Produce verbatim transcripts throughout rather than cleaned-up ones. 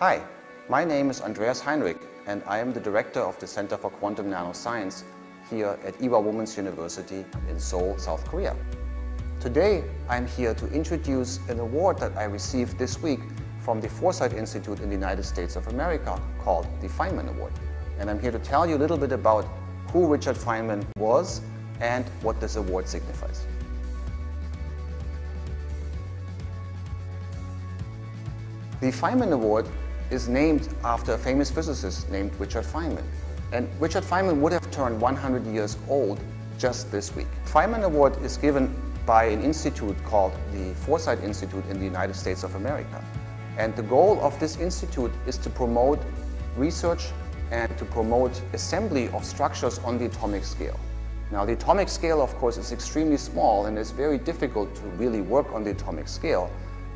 Hi, my name is Andreas Heinrich and I am the director of the Center for Quantum Nanoscience here at Ewha Women's University in Seoul, South Korea. Today I'm here to introduce an award that I received this week from the Foresight Institute in the United States of America called the Feynman Award. And I'm here to tell you a little bit about who Richard Feynman was and what this award signifies. The Feynman Award is named after a famous physicist named Richard Feynman. And Richard Feynman would have turned one hundred years old just this week. Feynman Award is given by an institute called the Foresight Institute in the United States of America. And the goal of this institute is to promote research and to promote assembly of structures on the atomic scale. Now, the atomic scale, of course, is extremely small and it's very difficult to really work on the atomic scale.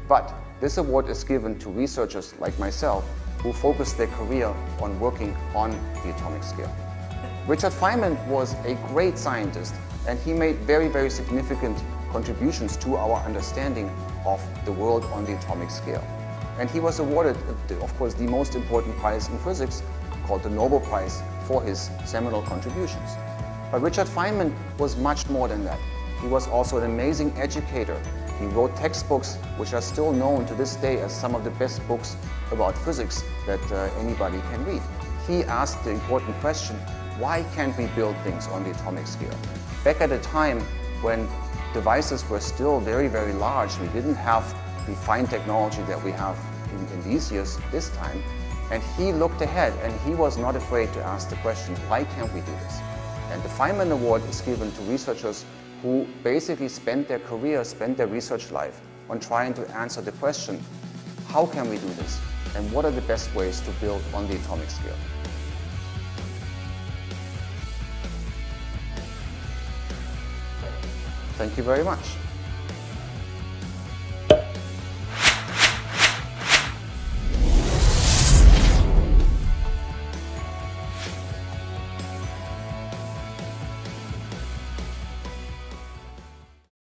But this award is given to researchers like myself who focus their career on working on the atomic scale. Richard Feynman was a great scientist and he made very, very significant contributions to our understanding of the world on the atomic scale. And he was awarded, of course, the most important prize in physics called the Nobel Prize for his seminal contributions. But Richard Feynman was much more than that. He was also an amazing educator. He wrote textbooks which are still known to this day as some of the best books about physics that uh, anybody can read. He asked the important question, why can't we build things on the atomic scale? Back at a time when devices were still very, very large, we didn't have the fine technology that we have in, in these years this time. And he looked ahead and he was not afraid to ask the question, why can't we do this? And the Feynman Award is given to researchers who basically spend their career, spend their research life on trying to answer the question, how can we do this? And what are the best ways to build on the atomic scale? Thank you very much.